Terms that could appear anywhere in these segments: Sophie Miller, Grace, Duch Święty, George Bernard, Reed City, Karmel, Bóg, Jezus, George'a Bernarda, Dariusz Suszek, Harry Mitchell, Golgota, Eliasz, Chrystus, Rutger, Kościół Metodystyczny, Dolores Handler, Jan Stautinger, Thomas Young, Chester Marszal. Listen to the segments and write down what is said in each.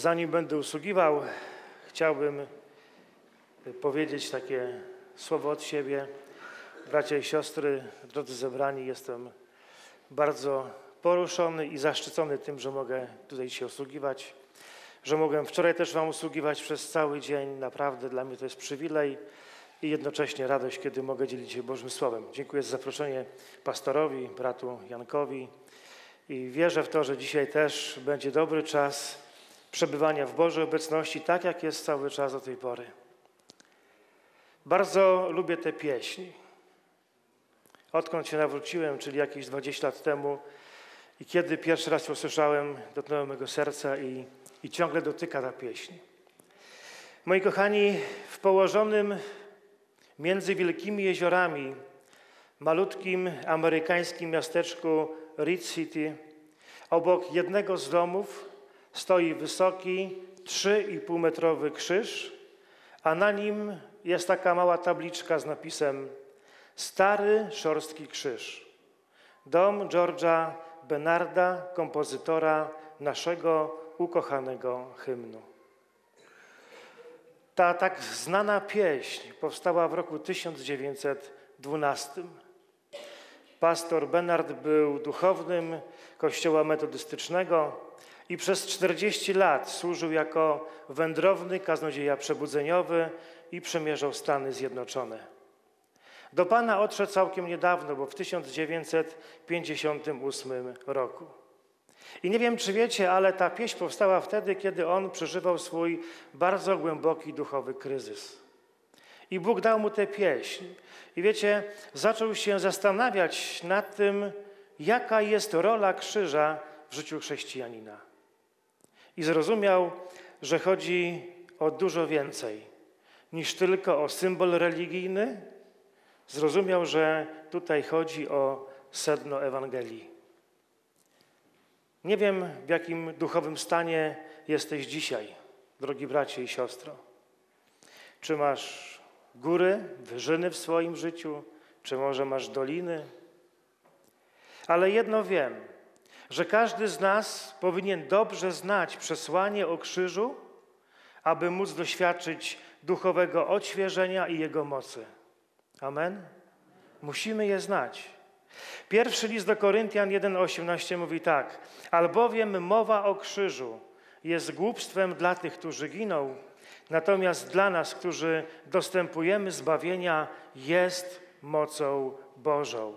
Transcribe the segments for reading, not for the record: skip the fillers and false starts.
zanim będę usługiwał, chciałbym powiedzieć takie słowo od siebie. Bracia i siostry, drodzy zebrani, jestem bardzo poruszony i zaszczycony tym, że mogę tutaj dzisiaj usługiwać, że mogłem wczoraj też wam usługiwać przez cały dzień. Naprawdę dla mnie to jest przywilej i jednocześnie radość, kiedy mogę dzielić się Bożym Słowem. Dziękuję za zaproszenie pastorowi, bratu Jankowi i wierzę w to, że dzisiaj też będzie dobry czas przebywania w Bożej obecności, tak jak jest cały czas do tej pory. Bardzo lubię tę pieśń. Odkąd się nawróciłem, czyli jakieś 20 lat temu, i kiedy pierwszy raz ją usłyszałem, dotknęła mego serca i ciągle dotyka ta pieśń. Moi kochani, w położonym między wielkimi jeziorami malutkim amerykańskim miasteczku Reed City obok jednego z domów stoi wysoki 3,5-metrowy krzyż, a na nim jest taka mała tabliczka z napisem Stary Szorstki Krzyż. Dom George'a Bernarda, kompozytora naszego ukochanego hymnu. Ta tak znana pieśń powstała w roku 1912. Pastor Bernard był duchownym Kościoła Metodystycznego i przez 40 lat służył jako wędrowny kaznodzieja przebudzeniowy i przemierzał Stany Zjednoczone. Do Pana odszedł całkiem niedawno, bo w 1958 roku. I nie wiem, czy wiecie, ale ta pieśń powstała wtedy, kiedy on przeżywał swój bardzo głęboki duchowy kryzys. I Bóg dał mu tę pieśń. I wiecie, zaczął się zastanawiać nad tym, jaka jest rola krzyża w życiu chrześcijanina. I zrozumiał, że chodzi o dużo więcej niż tylko o symbol religijny. Zrozumiał, że tutaj chodzi o sedno Ewangelii. Nie wiem, w jakim duchowym stanie jesteś dzisiaj, drogi bracie i siostro. Czy masz góry, wyżyny w swoim życiu, czy może masz doliny? Ale jedno wiem, że każdy z nas powinien dobrze znać przesłanie o krzyżu, aby móc doświadczyć duchowego odświeżenia i jego mocy. Amen? Musimy je znać. Pierwszy list do Koryntian 1,18 mówi tak. Albowiem mowa o krzyżu jest głupstwem dla tych, którzy giną, natomiast dla nas, którzy dostępujemy zbawienia, jest mocą Bożą.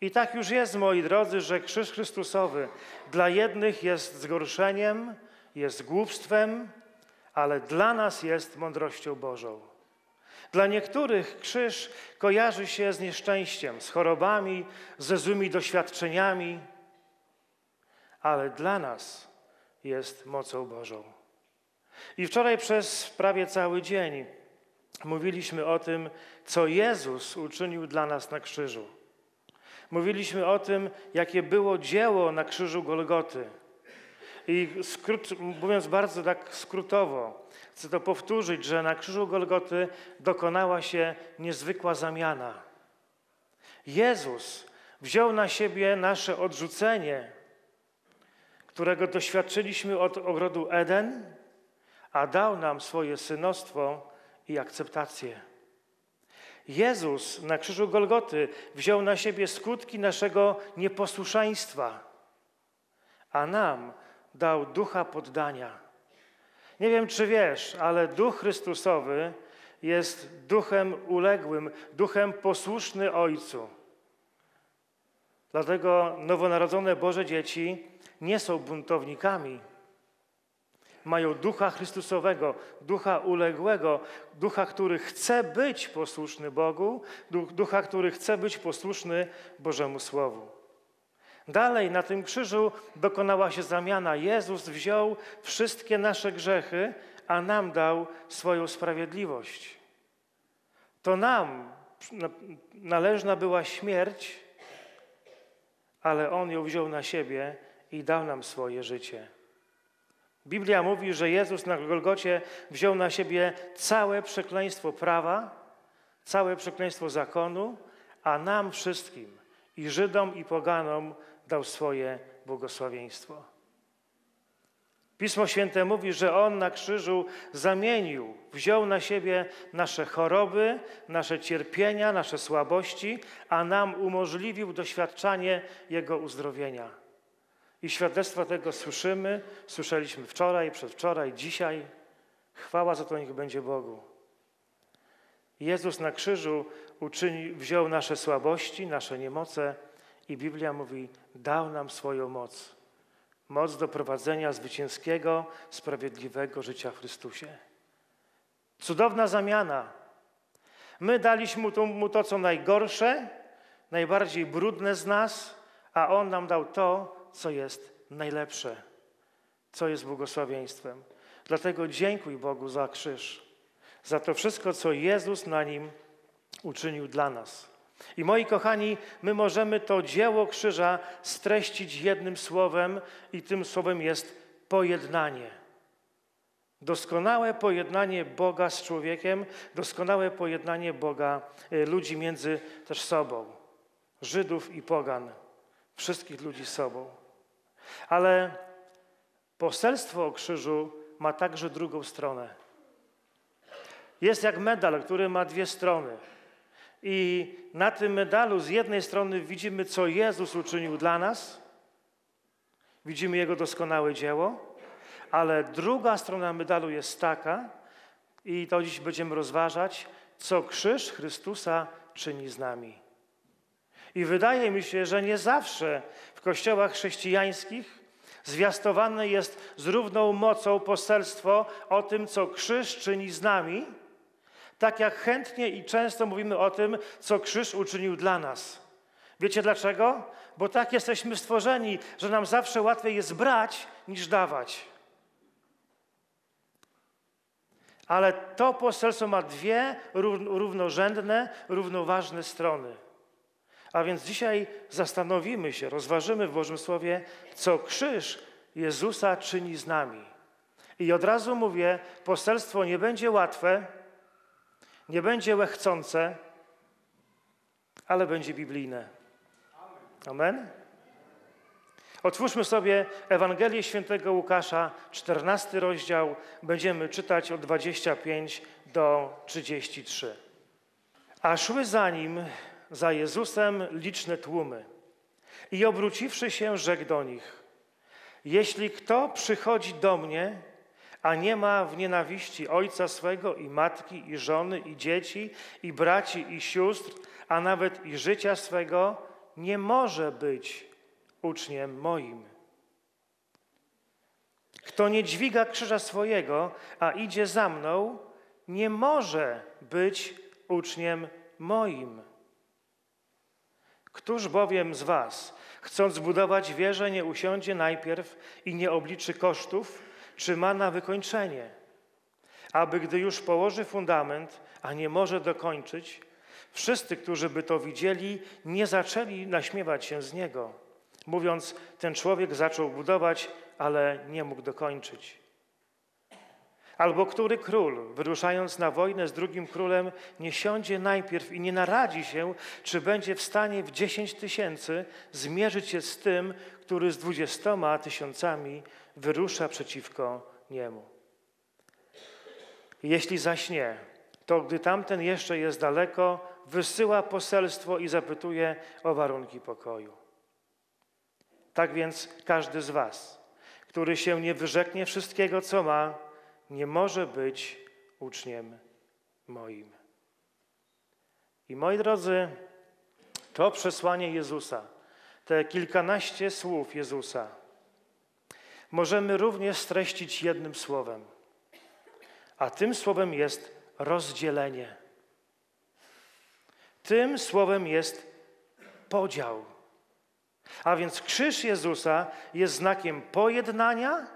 I tak już jest, moi drodzy, że krzyż Chrystusowy dla jednych jest zgorszeniem, jest głupstwem, ale dla nas jest mądrością Bożą. Dla niektórych krzyż kojarzy się z nieszczęściem, z chorobami, ze złymi doświadczeniami, ale dla nas jest mocą Bożą. I wczoraj przez prawie cały dzień mówiliśmy o tym, co Jezus uczynił dla nas na krzyżu. Mówiliśmy o tym, jakie było dzieło na krzyżu Golgoty. I mówiąc bardzo tak skrótowo, chcę to powtórzyć, że na krzyżu Golgoty dokonała się niezwykła zamiana. Jezus wziął na siebie nasze odrzucenie, którego doświadczyliśmy od ogrodu Eden, a dał nam swoje synostwo i akceptację. Jezus na krzyżu Golgoty wziął na siebie skutki naszego nieposłuszeństwa, a nam dał ducha poddania. Nie wiem, czy wiesz, ale duch Chrystusowy jest duchem uległym, duchem posłuszny Ojcu. Dlatego nowonarodzone Boże dzieci nie są buntownikami. Mają ducha Chrystusowego, ducha uległego, ducha, który chce być posłuszny Bogu, ducha, który chce być posłuszny Bożemu Słowu. Dalej na tym krzyżu dokonała się zamiana. Jezus wziął wszystkie nasze grzechy, a nam dał swoją sprawiedliwość. To nam należna była śmierć, ale On ją wziął na siebie i dał nam swoje życie. Biblia mówi, że Jezus na Golgocie wziął na siebie całe przekleństwo prawa, całe przekleństwo zakonu, a nam wszystkim, i Żydom, i poganom, dał swoje błogosławieństwo. Pismo Święte mówi, że On na krzyżu zamienił, wziął na siebie nasze choroby, nasze cierpienia, nasze słabości, a nam umożliwił doświadczanie Jego uzdrowienia. I świadectwo tego słyszeliśmy wczoraj, przedwczoraj, dzisiaj. Chwała za to niech będzie Bogu. Jezus na krzyżu wziął nasze słabości, nasze niemoce i Biblia mówi, dał nam swoją moc. Moc do prowadzenia zwycięskiego, sprawiedliwego życia w Chrystusie. Cudowna zamiana. My daliśmy Mu to, co najgorsze, najbardziej brudne z nas, a On nam dał to, co jest najlepsze, co jest błogosławieństwem. Dlatego dziękuj Bogu za krzyż, za to wszystko, co Jezus na nim uczynił dla nas. I moi kochani, my możemy to dzieło krzyża streścić jednym słowem i tym słowem jest pojednanie. Doskonałe pojednanie Boga z człowiekiem, doskonałe pojednanie Boga, ludzi między też sobą. Żydów i pogan, wszystkich ludzi z sobą. Ale poselstwo o krzyżu ma także drugą stronę. Jest jak medal, który ma dwie strony. I na tym medalu z jednej strony widzimy, co Jezus uczynił dla nas. Widzimy Jego doskonałe dzieło. Ale druga strona medalu jest taka, i to dziś będziemy rozważać, co krzyż Chrystusa czyni z nami. I wydaje mi się, że nie zawsze w kościołach chrześcijańskich zwiastowane jest z równą mocą poselstwo o tym, co krzyż czyni z nami, tak jak chętnie i często mówimy o tym, co krzyż uczynił dla nas. Wiecie dlaczego? Bo tak jesteśmy stworzeni, że nam zawsze łatwiej jest brać niż dawać. Ale to poselstwo ma dwie równorzędne, równoważne strony. A więc dzisiaj zastanowimy się, rozważymy w Bożym Słowie, co krzyż Jezusa czyni z nami. I od razu mówię, poselstwo nie będzie łatwe, nie będzie łechcące, ale będzie biblijne. Amen? Otwórzmy sobie Ewangelię Świętego Łukasza, 14 rozdział. Będziemy czytać od 25 do 33. A szły za Nim, za Jezusem, liczne tłumy. I obróciwszy się, rzekł do nich: jeśli kto przychodzi do mnie, a nie ma w nienawiści ojca swego i matki i żony i dzieci i braci i sióstr, a nawet i życia swego, nie może być uczniem moim. Kto nie dźwiga krzyża swojego, a idzie za mną, nie może być uczniem moim. Któż bowiem z was, chcąc budować wieżę, nie usiądzie najpierw i nie obliczy kosztów, czy ma na wykończenie, aby gdy już położy fundament, a nie może dokończyć, wszyscy, którzy by to widzieli, nie zaczęli naśmiewać się z niego, mówiąc, ten człowiek zaczął budować, ale nie mógł dokończyć. Albo który król, wyruszając na wojnę z drugim królem, nie siądzie najpierw i nie naradzi się, czy będzie w stanie w 10 tysięcy zmierzyć się z tym, który z 20 tysiącami wyrusza przeciwko niemu. Jeśli zaś nie, to gdy tamten jeszcze jest daleko, wysyła poselstwo i zapytuje o warunki pokoju. Tak więc każdy z was, który się nie wyrzeknie wszystkiego, co ma, nie może być uczniem moim. I moi drodzy, to przesłanie Jezusa, te kilkanaście słów Jezusa, możemy również streścić jednym słowem. A tym słowem jest rozdzielenie. Tym słowem jest podział. A więc krzyż Jezusa jest znakiem pojednania,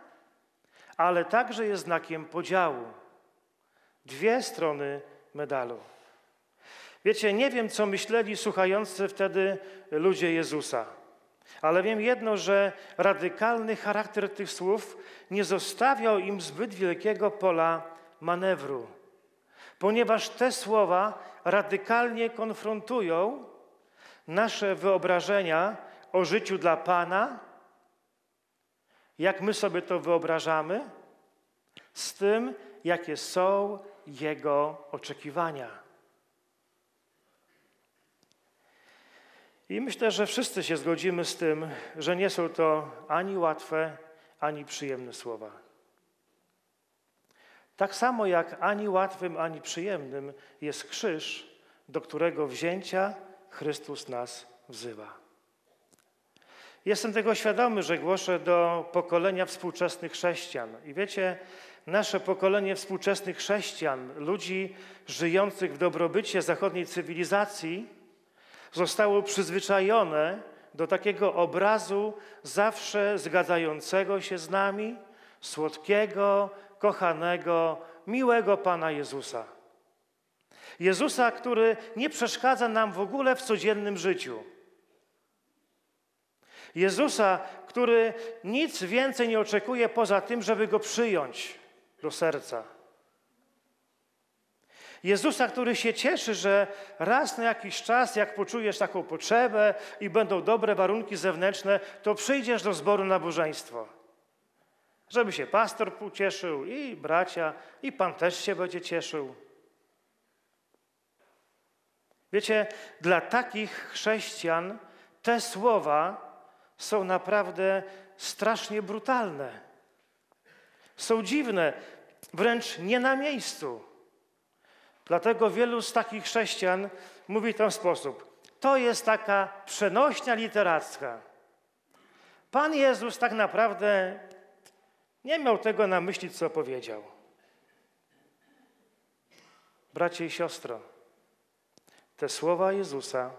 ale także jest znakiem podziału. Dwie strony medalu. Wiecie, nie wiem, co myśleli słuchający wtedy ludzie Jezusa, ale wiem jedno, że radykalny charakter tych słów nie zostawiał im zbyt wielkiego pola manewru, ponieważ te słowa radykalnie konfrontują nasze wyobrażenia o życiu dla Pana jak my sobie to wyobrażamy, z tym, jakie są jego oczekiwania. I myślę, że wszyscy się zgodzimy z tym, że nie są to ani łatwe, ani przyjemne słowa. Tak samo jak ani łatwym, ani przyjemnym jest krzyż, do którego wzięcia Chrystus nas wzywa. Jestem tego świadomy, że głoszę do pokolenia współczesnych chrześcijan. I wiecie, nasze pokolenie współczesnych chrześcijan, ludzi żyjących w dobrobycie zachodniej cywilizacji, zostało przyzwyczajone do takiego obrazu zawsze zgadzającego się z nami, słodkiego, kochanego, miłego Pana Jezusa. Jezusa, który nie przeszkadza nam w ogóle w codziennym życiu. Jezusa, który nic więcej nie oczekuje poza tym, żeby Go przyjąć do serca. Jezusa, który się cieszy, że raz na jakiś czas, jak poczujesz taką potrzebę i będą dobre warunki zewnętrzne, to przyjdziesz do zboru nabożeństwo. Żeby się pastor ucieszył i bracia, i Pan też się będzie cieszył. Wiecie, dla takich chrześcijan te słowa są naprawdę strasznie brutalne. Są dziwne, wręcz nie na miejscu. Dlatego wielu z takich chrześcijan mówi w ten sposób. To jest taka przenośnia literacka. Pan Jezus tak naprawdę nie miał tego na myśli, co powiedział. Bracie i siostro, te słowa Jezusa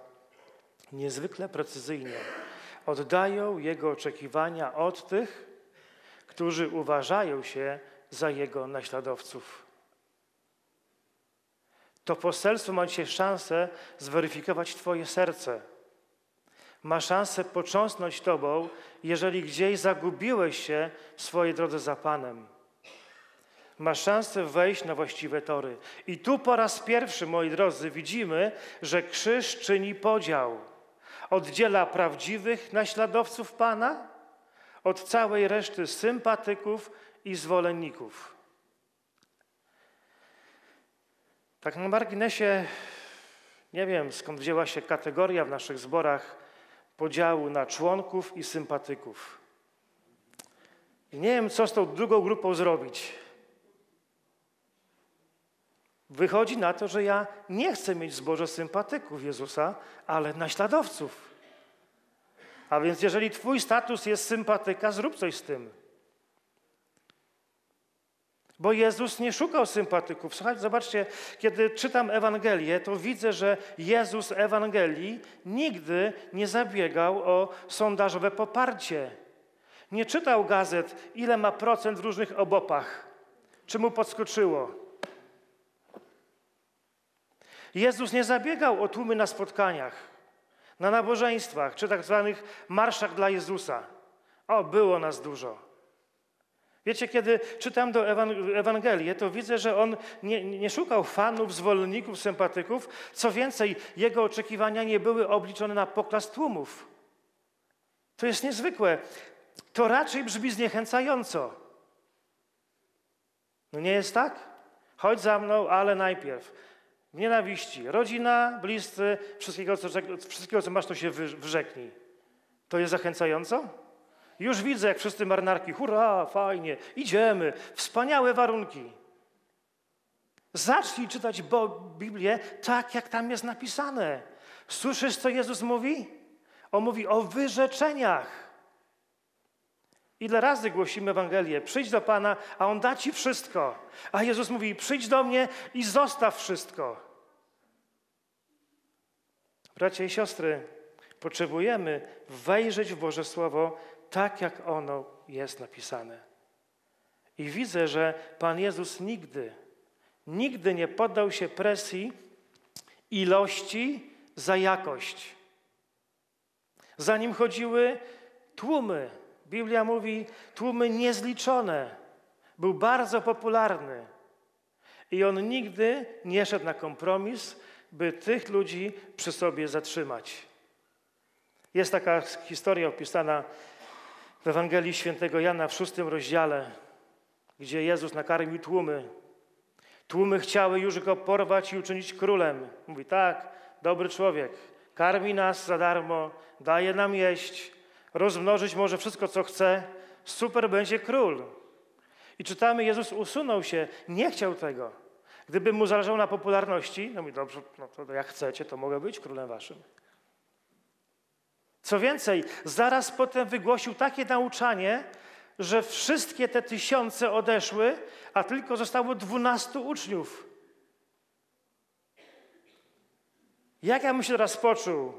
niezwykle precyzyjnie oddają Jego oczekiwania od tych, którzy uważają się za Jego naśladowców. To poselstwo ma dzisiaj szansę zweryfikować Twoje serce. Ma szansę począsnąć Tobą, jeżeli gdzieś zagubiłeś się w swojej drodze za Panem. Ma szansę wejść na właściwe tory. I tu po raz pierwszy, moi drodzy, widzimy, że krzyż czyni podział. Oddziela prawdziwych naśladowców Pana od całej reszty sympatyków i zwolenników. Tak na marginesie, nie wiem skąd wzięła się kategoria w naszych zborach podziału na członków i sympatyków. I nie wiem, co z tą drugą grupą zrobić. Wychodzi na to, że ja nie chcę mieć w zborze sympatyków Jezusa, ale naśladowców. A więc jeżeli twój status jest sympatyka, zrób coś z tym. Bo Jezus nie szukał sympatyków. Słuchajcie, zobaczcie, kiedy czytam Ewangelię, to widzę, że Jezus Ewangelii nigdy nie zabiegał o sondażowe poparcie. Nie czytał gazet, ile ma procent w różnych obopach. Czy mu podskoczyło? Jezus nie zabiegał o tłumy na spotkaniach, na nabożeństwach, czy tak zwanych marszach dla Jezusa. O, było nas dużo. Wiecie, kiedy czytam do Ewangelię, to widzę, że on nie szukał fanów, zwolenników, sympatyków. Co więcej, jego oczekiwania nie były obliczone na poklas tłumów. To jest niezwykłe. To raczej brzmi zniechęcająco. No nie jest tak? Chodź za mną, ale najpierw. W nienawiści. Rodzina, bliscy, wszystkiego, co masz, to się wyrzeknij. To jest zachęcająco? Już widzę, jak wszyscy marynarki, hurra, fajnie, idziemy, wspaniałe warunki. Zacznij czytać Biblię tak, jak tam jest napisane. Słyszysz, co Jezus mówi? On mówi o wyrzeczeniach. Ile razy głosimy Ewangelię? Przyjdź do Pana, a On da Ci wszystko. A Jezus mówi, przyjdź do mnie i zostaw wszystko. Bracia i siostry, potrzebujemy wejrzeć w Boże Słowo tak, jak ono jest napisane. I widzę, że Pan Jezus nigdy nie poddał się presji ilości za jakość. Za Nim chodziły tłumy. Biblia mówi, tłumy niezliczone. Był bardzo popularny. I On nigdy nie szedł na kompromis, by tych ludzi przy sobie zatrzymać. Jest taka historia opisana W Ewangelii Świętego Jana w 6 rozdziale, gdzie Jezus nakarmił tłumy. Tłumy chciały już Go porwać i uczynić królem. Mówi, tak, dobry człowiek, karmi nas za darmo, daje nam jeść, rozmnożyć może wszystko, co chce, super będzie król. I czytamy, Jezus usunął się, nie chciał tego. Gdyby mu zależało na popularności, no mówi, dobrze, no to jak chcecie, to mogę być królem waszym. Co więcej, zaraz potem wygłosił takie nauczanie, że wszystkie te tysiące odeszły, a tylko zostało 12 uczniów. Jak ja bym się teraz poczuł,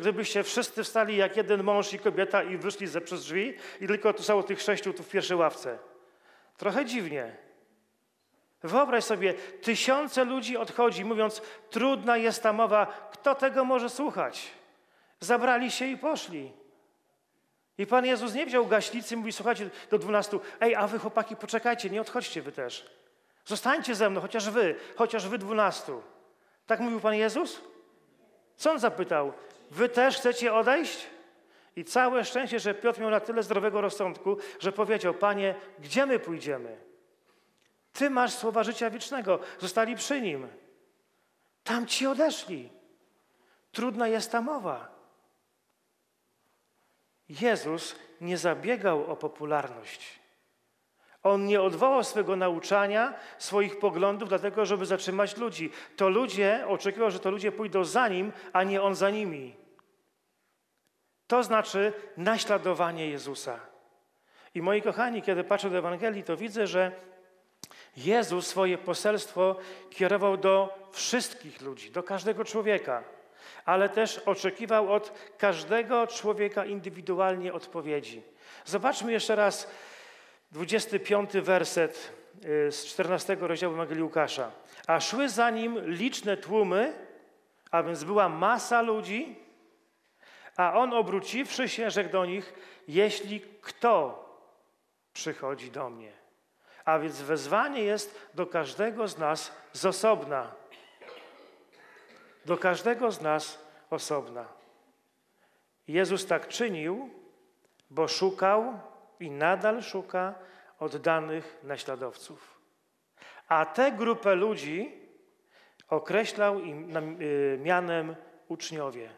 gdybyście wszyscy wstali jak jeden mąż i kobieta i wyszli przez drzwi i tylko tu stało tych 6 tu w pierwszej ławce? Trochę dziwnie. Wyobraź sobie, tysiące ludzi odchodzi, mówiąc, trudna jest ta mowa, kto tego może słuchać? Zabrali się i poszli. I Pan Jezus nie wziął gaśnicy i mówi, słuchajcie, do 12, ej, a wy chłopaki, poczekajcie, nie odchodźcie wy też. Zostańcie ze mną, chociaż wy 12. Tak mówił Pan Jezus? Co on zapytał? Wy też chcecie odejść? I całe szczęście, że Piotr miał na tyle zdrowego rozsądku, że powiedział, Panie, gdzie my pójdziemy? Ty masz słowa życia wiecznego. Zostali przy Nim. Tam ci odeszli. Trudna jest ta mowa. Jezus nie zabiegał o popularność. On nie odwołał swego nauczania, swoich poglądów, dlatego, żeby zatrzymać ludzi. To ludzie, oczekiwał, że to ludzie pójdą za Nim, a nie On za nimi. To znaczy naśladowanie Jezusa. I moi kochani, kiedy patrzę do Ewangelii, to widzę, że Jezus swoje poselstwo kierował do wszystkich ludzi, do każdego człowieka, ale też oczekiwał od każdego człowieka indywidualnie odpowiedzi. Zobaczmy jeszcze raz 25 werset z 14 rozdziału Ewangelii Łukasza. A szły za Nim liczne tłumy, a więc była masa ludzi, a On obróciwszy się, rzekł do nich, jeśli kto przychodzi do mnie. A więc wezwanie jest do każdego z nas z osobna. Do każdego z nas osobna. Jezus tak czynił, bo szukał i nadal szuka oddanych naśladowców. A tę grupę ludzi określał im mianem uczniowie.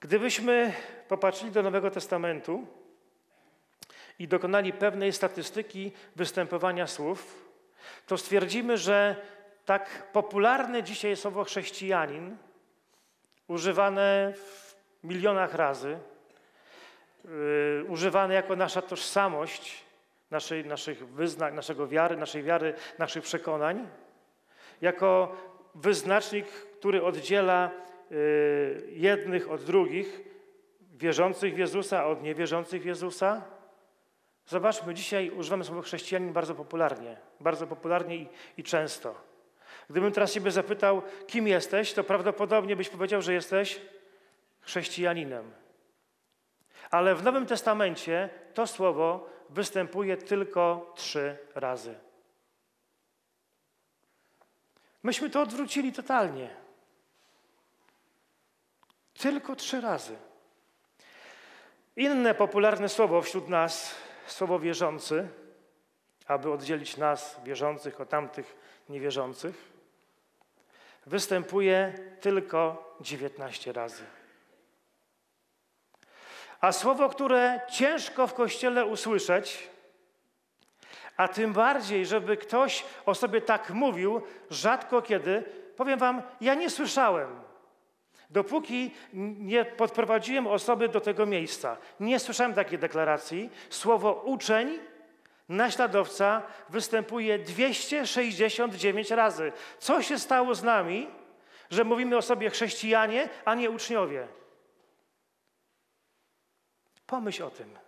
Gdybyśmy popatrzyli do Nowego Testamentu i dokonali pewnej statystyki występowania słów, to stwierdzimy, że tak popularne dzisiaj słowo chrześcijanin, używane w milionach razy, używane jako nasza tożsamość, naszych wyznań, naszej wiary, naszych przekonań, jako wyznacznik, który oddziela jednych od drugich, wierzących w Jezusa od niewierzących w Jezusa. Zobaczmy, dzisiaj używamy słowa chrześcijanin bardzo popularnie i często. Gdybym teraz Ciebie zapytał, kim jesteś, to prawdopodobnie byś powiedział, że jesteś chrześcijaninem. Ale w Nowym Testamencie to słowo występuje tylko 3 razy. Myśmy to odwrócili totalnie. Tylko 3 razy. Inne popularne słowo wśród nas, słowo wierzący, aby oddzielić nas, wierzących, od tamtych niewierzących, występuje tylko 19 razy. A słowo, które ciężko w Kościele usłyszeć, a tym bardziej, żeby ktoś o sobie tak mówił, rzadko kiedy, powiem wam, ja nie słyszałem. Dopóki nie podprowadziłem osoby do tego miejsca, nie słyszałem takiej deklaracji. Słowo uczeń, naśladowca występuje 269 razy. Co się stało z nami, że mówimy o sobie chrześcijanie, a nie uczniowie? Pomyśl o tym.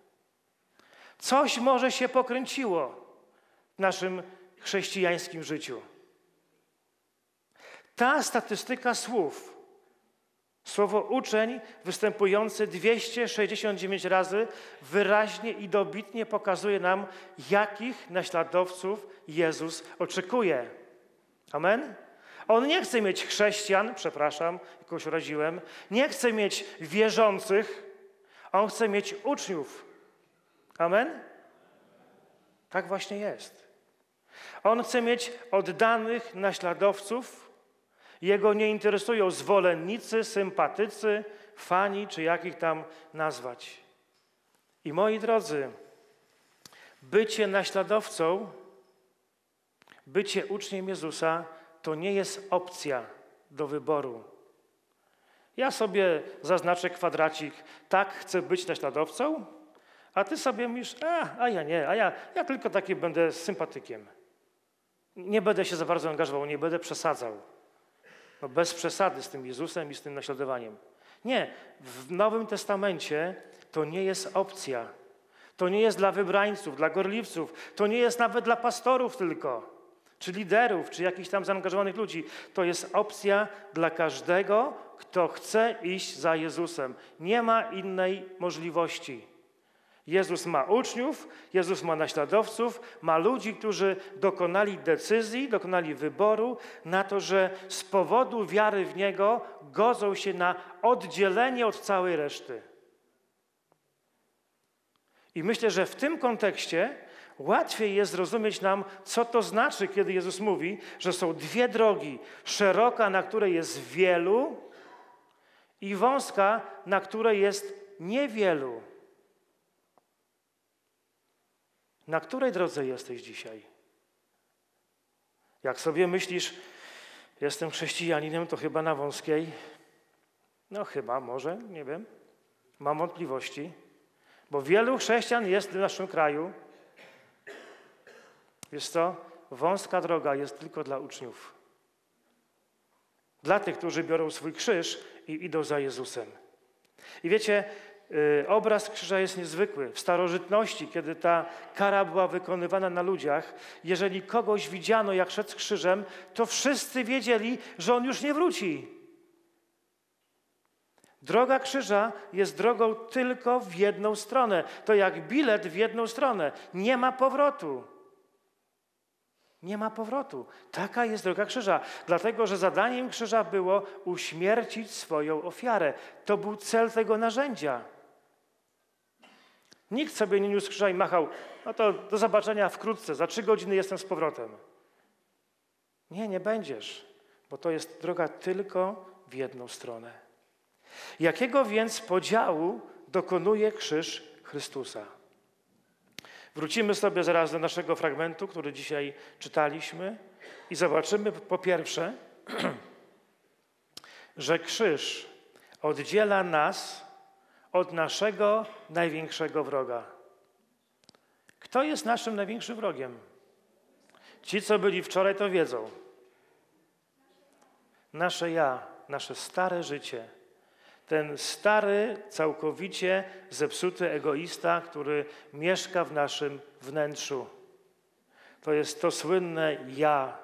Coś może się pokręciło w naszym chrześcijańskim życiu. Ta statystyka słów, słowo uczeń występujące 269 razy wyraźnie i dobitnie pokazuje nam, jakich naśladowców Jezus oczekuje. Amen? On nie chce mieć chrześcijan, przepraszam, jakoś uraziłem, nie chce mieć wierzących, a On chce mieć uczniów. Amen? Tak właśnie jest. On chce mieć oddanych naśladowców. Jego nie interesują zwolennicy, sympatycy, fani, czy jak ich tam nazwać. I moi drodzy, bycie naśladowcą, bycie uczniem Jezusa to nie jest opcja do wyboru. Ja sobie zaznaczę kwadracik, tak, chcę być naśladowcą, a ty sobie mówisz, ja tylko taki będę sympatykiem. Nie będę się za bardzo angażował, nie będę przesadzał. No bez przesady z tym Jezusem i z tym naśladowaniem. Nie, w Nowym Testamencie to nie jest opcja. To nie jest dla wybrańców, dla gorliwców. To nie jest nawet dla pastorów tylko, czy liderów, czy jakichś tam zaangażowanych ludzi. To jest opcja dla każdego, kto chce iść za Jezusem. Nie ma innej możliwości. Jezus ma uczniów, Jezus ma naśladowców, ma ludzi, którzy dokonali decyzji, dokonali wyboru na to, że z powodu wiary w Niego godzą się na oddzielenie od całej reszty. I myślę, że w tym kontekście łatwiej jest zrozumieć nam, co to znaczy, kiedy Jezus mówi, że są dwie drogi. Szeroka, na której jest wielu, i wąska, na której jest niewielu. Na której drodze jesteś dzisiaj? Jak sobie myślisz, jestem chrześcijaninem, to chyba na wąskiej. No chyba, może, nie wiem. Mam wątpliwości. Bo wielu chrześcijan jest w naszym kraju. Wiesz co? Wąska droga jest tylko dla uczniów. Dla tych, którzy biorą swój krzyż i idą za Jezusem. I wiecie, obraz krzyża jest niezwykły. W starożytności, kiedy ta kara była wykonywana na ludziach, jeżeli kogoś widziano, jak szedł z krzyżem, to wszyscy wiedzieli, że on już nie wróci. Droga krzyża jest drogą tylko w jedną stronę. To jak bilet w jedną stronę. Nie ma powrotu. Nie ma powrotu. Taka jest droga krzyża. Dlatego, że zadaniem krzyża było uśmiercić swoją ofiarę. To był cel tego narzędzia. Nikt sobie nie niósł krzyża i machał, no to do zobaczenia wkrótce, za 3 godziny jestem z powrotem. Nie, nie będziesz, bo to jest droga tylko w jedną stronę. Jakiego więc podziału dokonuje krzyż Chrystusa? Wrócimy sobie zaraz do naszego fragmentu, który dzisiaj czytaliśmy, i zobaczymy po pierwsze, że krzyż oddziela nas od naszego największego wroga. Kto jest naszym największym wrogiem? Ci, co byli wczoraj, to wiedzą. Nasze ja, nasze stare życie. Ten stary, całkowicie zepsuty egoista, który mieszka w naszym wnętrzu. To jest to słynne ja.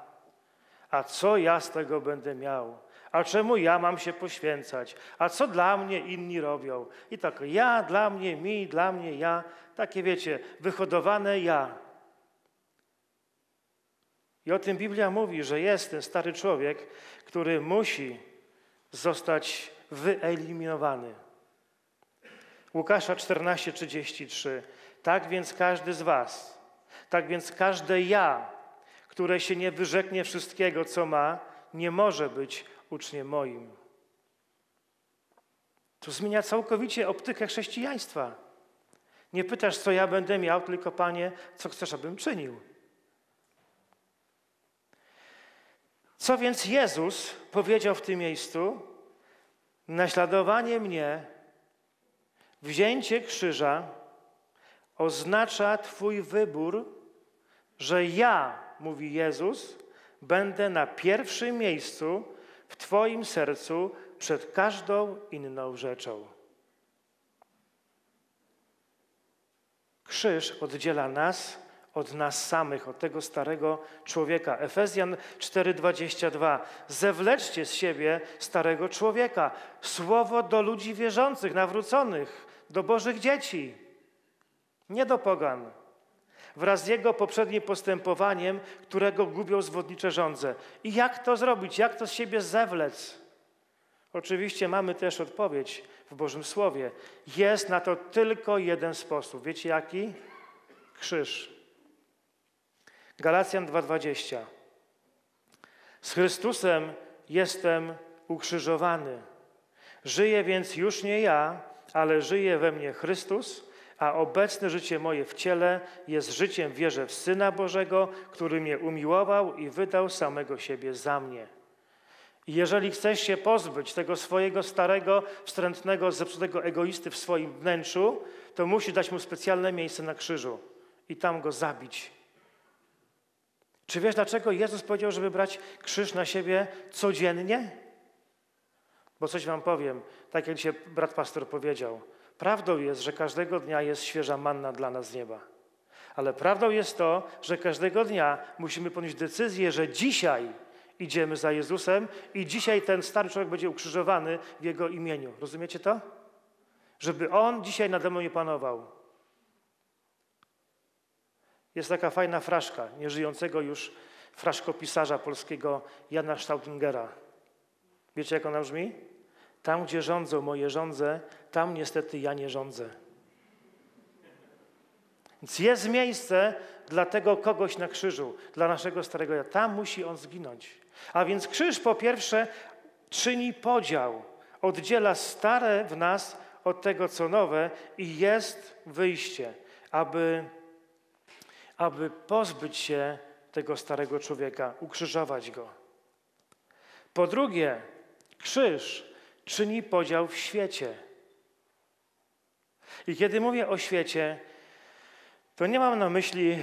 A co ja z tego będę miał? A czemu ja mam się poświęcać? A co dla mnie inni robią? I tak ja, dla mnie, mi, dla mnie, ja. Takie wiecie, wyhodowane ja. I o tym Biblia mówi, że jest ten stary człowiek, który musi zostać wyeliminowany. Łukasza 14:33. Tak więc każdy z was, tak więc każde ja, które się nie wyrzeknie wszystkiego, co ma, nie może być uczniem moim. To zmienia całkowicie optykę chrześcijaństwa. Nie pytasz, co ja będę miał, tylko Panie, co chcesz, abym czynił. Co więc Jezus powiedział w tym miejscu? Naśladowanie mnie, wzięcie krzyża oznacza twój wybór, że ja, mówi Jezus, będę na pierwszym miejscu w twoim sercu przed każdą inną rzeczą. Krzyż oddziela nas od nas samych, od tego starego człowieka. Efezjan 4:22. Zewleczcie z siebie starego człowieka. Słowo do ludzi wierzących, nawróconych, do Bożych dzieci, nie do pogan. Wraz z jego poprzednim postępowaniem, którego gubią zwodnicze żądze. I jak to zrobić? Jak to z siebie zewlec? Oczywiście mamy też odpowiedź w Bożym Słowie. Jest na to tylko jeden sposób. Wiecie jaki? Krzyż. Galacjan 2:20. Z Chrystusem jestem ukrzyżowany. Żyję więc już nie ja, ale żyje we mnie Chrystus, a obecne życie moje w ciele jest życiem w wierze w Syna Bożego, który mnie umiłował i wydał samego siebie za mnie. I jeżeli chcesz się pozbyć tego swojego starego, wstrętnego, zepsutego egoisty w swoim wnętrzu, to musisz dać mu specjalne miejsce na krzyżu i tam go zabić. Czy wiesz, dlaczego Jezus powiedział, żeby brać krzyż na siebie codziennie? Bo coś wam powiem, tak jak dzisiaj brat pastor powiedział, prawdą jest, że każdego dnia jest świeża manna dla nas z nieba. Ale prawdą jest to, że każdego dnia musimy podjąć decyzję, że dzisiaj idziemy za Jezusem i dzisiaj ten stary człowiek będzie ukrzyżowany w Jego imieniu. Rozumiecie to? Żeby On dzisiaj nade mną nie panował. Jest taka fajna fraszka nieżyjącego już fraszkopisarza polskiego Jana Stautingera. Wiecie, jak ona brzmi? Tam, gdzie rządzą moje żądze, tam niestety ja nie rządzę. Więc jest miejsce dla tego kogoś na krzyżu, dla naszego starego ja. Tam musi on zginąć. A więc krzyż po pierwsze czyni podział, oddziela stare w nas od tego, co nowe i jest wyjście, aby pozbyć się tego starego człowieka, ukrzyżować go. Po drugie, krzyż czyni podział w świecie. I kiedy mówię o świecie, to nie mam na myśli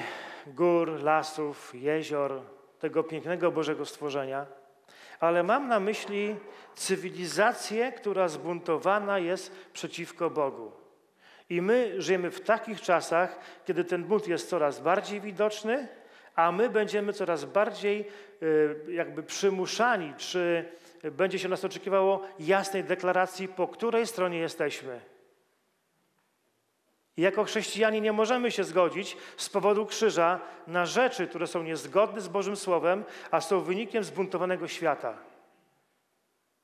gór, lasów, jezior, tego pięknego Bożego stworzenia, ale mam na myśli cywilizację, która zbuntowana jest przeciwko Bogu. I my żyjemy w takich czasach, kiedy ten bunt jest coraz bardziej widoczny, a my będziemy coraz bardziej jakby przymuszani, czy będzie się nas oczekiwało jasnej deklaracji, po której stronie jesteśmy. I jako chrześcijanie nie możemy się zgodzić z powodu krzyża na rzeczy, które są niezgodne z Bożym Słowem, a są wynikiem zbuntowanego świata.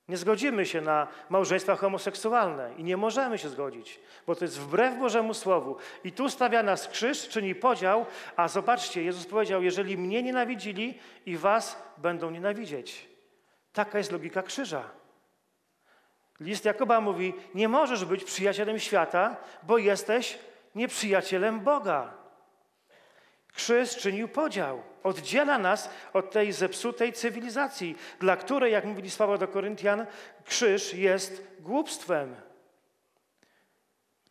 Nie zgodzimy się na małżeństwa homoseksualne i nie możemy się zgodzić, bo to jest wbrew Bożemu Słowu. I tu stawia nas krzyż, czyni podział, a zobaczcie, Jezus powiedział, jeżeli mnie nienawidzili i was będą nienawidzieć. Taka jest logika krzyża. List Jakuba mówi, nie możesz być przyjacielem świata, bo jesteś nieprzyjacielem Boga. Krzyż czynił podział. Oddziela nas od tej zepsutej cywilizacji, dla której, jak mówili Sława do Koryntian, krzyż jest głupstwem.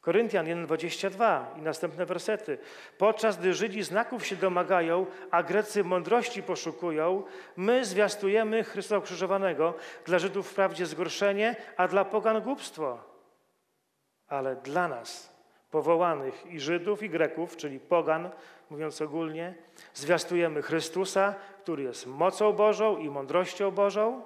Koryntian 1:22 i następne wersety. Podczas gdy Żydzi znaków się domagają, a Grecy mądrości poszukują, my zwiastujemy Chrystusa ukrzyżowanego. Dla Żydów wprawdzie zgorszenie, a dla pogan głupstwo. Ale dla nas, powołanych i Żydów, i Greków, czyli pogan, mówiąc ogólnie, zwiastujemy Chrystusa, który jest mocą Bożą i mądrością Bożą.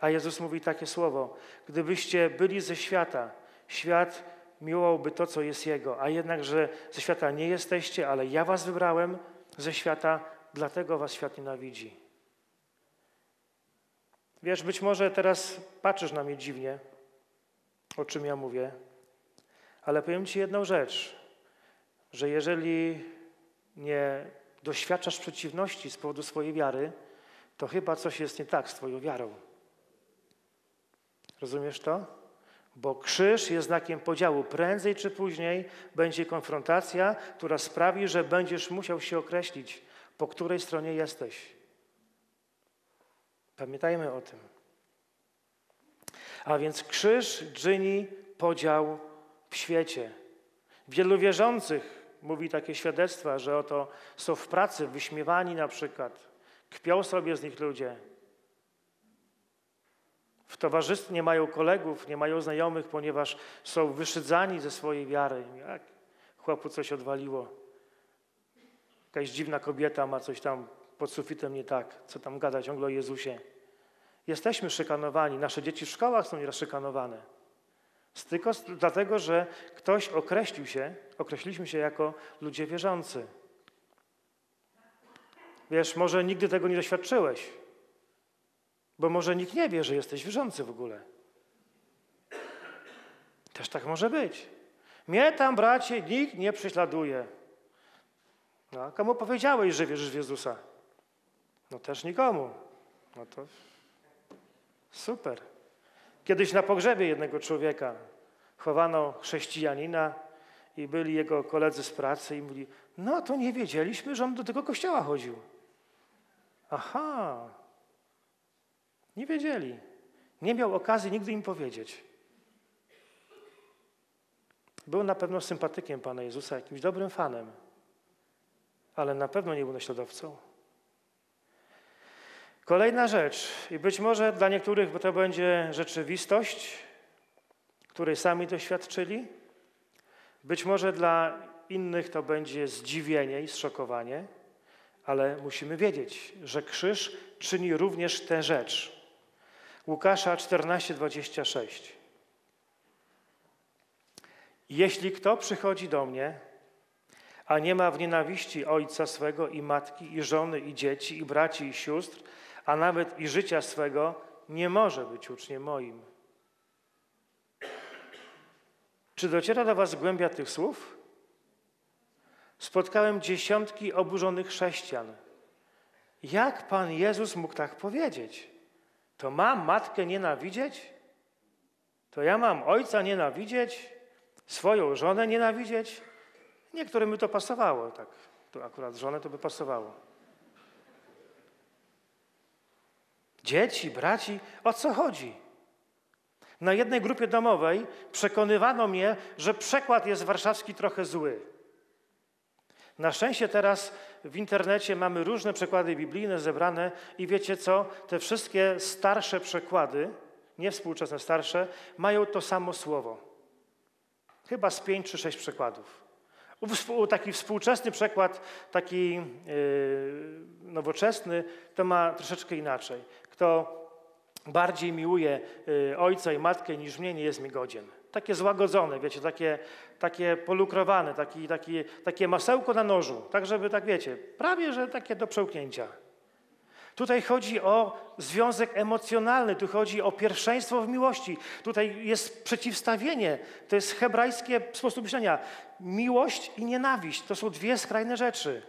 A Jezus mówi takie słowo. Gdybyście byli ze świata, świat miłowałby to, co jest Jego, a jednakże ze świata nie jesteście, ale ja was wybrałem ze świata, dlatego was świat nienawidzi. Wiesz, być może teraz patrzysz na mnie dziwnie, o czym ja mówię, ale powiem ci jedną rzecz, że jeżeli nie doświadczasz przeciwności z powodu swojej wiary, to chyba coś jest nie tak z twoją wiarą. Rozumiesz to? Bo krzyż jest znakiem podziału. Prędzej czy później będzie konfrontacja, która sprawi, że będziesz musiał się określić, po której stronie jesteś. Pamiętajmy o tym. A więc krzyż czyni podział w świecie. Wielu wierzących mówi takie świadectwa, że oto są w pracy wyśmiewani na przykład. Kpią sobie z nich ludzie. W towarzystwie nie mają kolegów, nie mają znajomych, ponieważ są wyszydzani ze swojej wiary. Jak chłopu coś odwaliło. Jakaś dziwna kobieta ma coś tam pod sufitem nie tak. Co tam gada ciągle o Jezusie. Jesteśmy szykanowani. Nasze dzieci w szkołach są nieraz szykanowane. Tylko dlatego, że ktoś określiliśmy się jako ludzie wierzący. Wiesz, może nigdy tego nie doświadczyłeś. Bo może nikt nie wie, że jesteś wierzący w ogóle. Też tak może być. Mnie tam, bracie, nikt nie prześladuje. No, komu powiedziałeś, że wierzysz w Jezusa? No też nikomu. No to super. Kiedyś na pogrzebie jednego człowieka chowano chrześcijanina i byli jego koledzy z pracy i mówili, no to nie wiedzieliśmy, że on do tego kościoła chodził. Aha. Nie wiedzieli. Nie miał okazji nigdy im powiedzieć. Był na pewno sympatykiem Pana Jezusa, jakimś dobrym fanem, ale na pewno nie był naśladowcą. Kolejna rzecz, i być może dla niektórych to będzie rzeczywistość, której sami doświadczyli. Być może dla innych to będzie zdziwienie i zszokowanie, ale musimy wiedzieć, że krzyż czyni również tę rzecz. Łukasza 14:26. Jeśli kto przychodzi do mnie, a nie ma w nienawiści ojca swego i matki, i żony, i dzieci, i braci, i sióstr, a nawet i życia swego, nie może być uczniem moim. Czy dociera do was głębia tych słów? Spotkałem dziesiątki oburzonych chrześcijan. Jak Pan Jezus mógł tak powiedzieć? To mam matkę nienawidzieć? To ja mam ojca nienawidzieć? Swoją żonę nienawidzieć? Niektórym by to pasowało, tak. Tu akurat żonę to by pasowało. Dzieci, braci, o co chodzi? Na jednej grupie domowej przekonywano mnie, że przekład jest warszawski trochę zły. Na szczęście teraz w internecie mamy różne przekłady biblijne zebrane i wiecie co? Te wszystkie starsze przekłady, nie współczesne, starsze, mają to samo słowo. Chyba z 5 czy 6 przekładów. Taki współczesny przekład, taki nowoczesny, to ma troszeczkę inaczej. Kto bardziej miłuje ojca i matkę niż mnie, nie jest mi godzien. Takie złagodzone, wiecie, takie polukrowane, takie masełko na nożu. Tak, żeby, tak wiecie, prawie, że takie do przełknięcia. Tutaj chodzi o związek emocjonalny, tu chodzi o pierwszeństwo w miłości. Tutaj jest przeciwstawienie, to jest hebrajskie sposób myślenia. Miłość i nienawiść to są dwie skrajne rzeczy.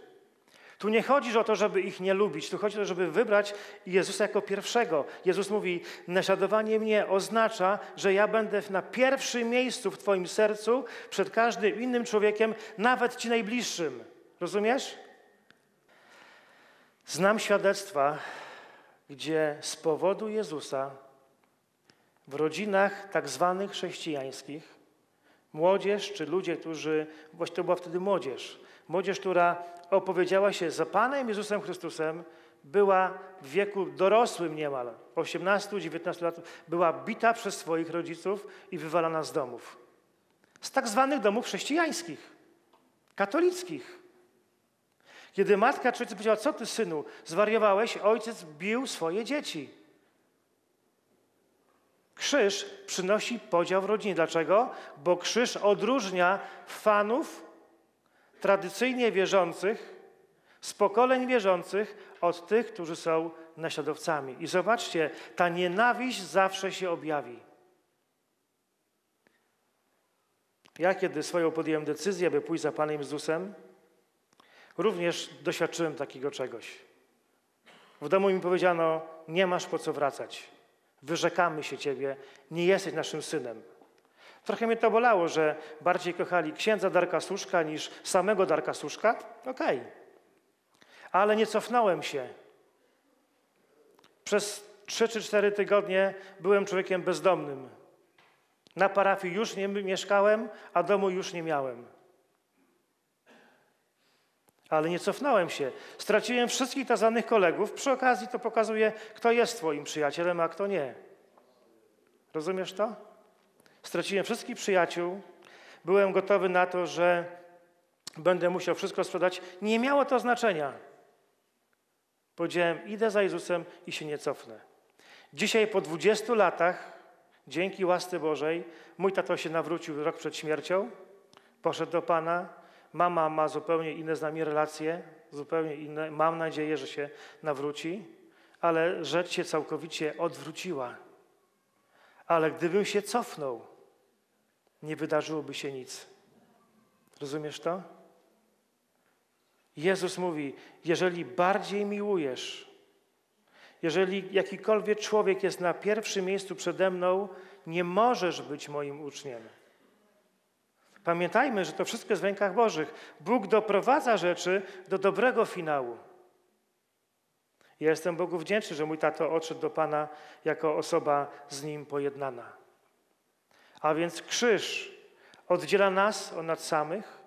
Tu nie chodzi o to, żeby ich nie lubić, tu chodzi o to, żeby wybrać Jezusa jako pierwszego. Jezus mówi, naśladowanie mnie oznacza, że ja będę na pierwszym miejscu w twoim sercu przed każdym innym człowiekiem, nawet ci najbliższym. Rozumiesz? Znam świadectwa, gdzie z powodu Jezusa w rodzinach tak zwanych chrześcijańskich młodzież czy ludzie, którzy, właśnie to była wtedy młodzież, która opowiedziała się za Panem Jezusem Chrystusem, była w wieku dorosłym niemal, 18-19 lat, była bita przez swoich rodziców i wywalana z domów. Z tak zwanych domów chrześcijańskich, katolickich. Kiedy matka czy ojciec powiedziała, co ty, synu, zwariowałeś, ojciec bił swoje dzieci. Krzyż przynosi podział w rodzinie. Dlaczego? Bo krzyż odróżnia fanów tradycyjnie wierzących, z pokoleń wierzących, od tych, którzy są naśladowcami. I zobaczcie, ta nienawiść zawsze się objawi. Ja, kiedy swoją podjąłem decyzję, by pójść za Panem Jezusem, również doświadczyłem takiego czegoś. W domu mi powiedziano, nie masz po co wracać. Wyrzekamy się ciebie, nie jesteś naszym synem. Trochę mnie to bolało, że bardziej kochali księdza Darka Suszka niż samego Darka Suszka. Okej. Ale nie cofnąłem się. Przez 3 czy 4 tygodnie byłem człowiekiem bezdomnym. Na parafii już nie mieszkałem, a domu już nie miałem. Ale nie cofnąłem się. Straciłem wszystkich tak zwanych kolegów. Przy okazji to pokazuje, kto jest twoim przyjacielem, a kto nie. Rozumiesz to? Straciłem wszystkich przyjaciół. Byłem gotowy na to, że będę musiał wszystko sprzedać. Nie miało to znaczenia. Powiedziałem, idę za Jezusem i się nie cofnę. Dzisiaj po 20 latach, dzięki łasce Bożej, mój tato się nawrócił rok przed śmiercią. Poszedł do Pana. Mama ma zupełnie inne z nami relacje, zupełnie inne. Mam nadzieję, że się nawróci, ale rzecz się całkowicie odwróciła. Ale gdybym się cofnął, nie wydarzyłoby się nic. Rozumiesz to? Jezus mówi, jeżeli bardziej miłujesz, jeżeli jakikolwiek człowiek jest na pierwszym miejscu przede mną, nie możesz być moim uczniem. Pamiętajmy, że to wszystko jest w rękach Bożych. Bóg doprowadza rzeczy do dobrego finału. Ja jestem Bogu wdzięczny, że mój tato odszedł do Pana jako osoba z Nim pojednana. A więc krzyż oddziela nas od nas samych,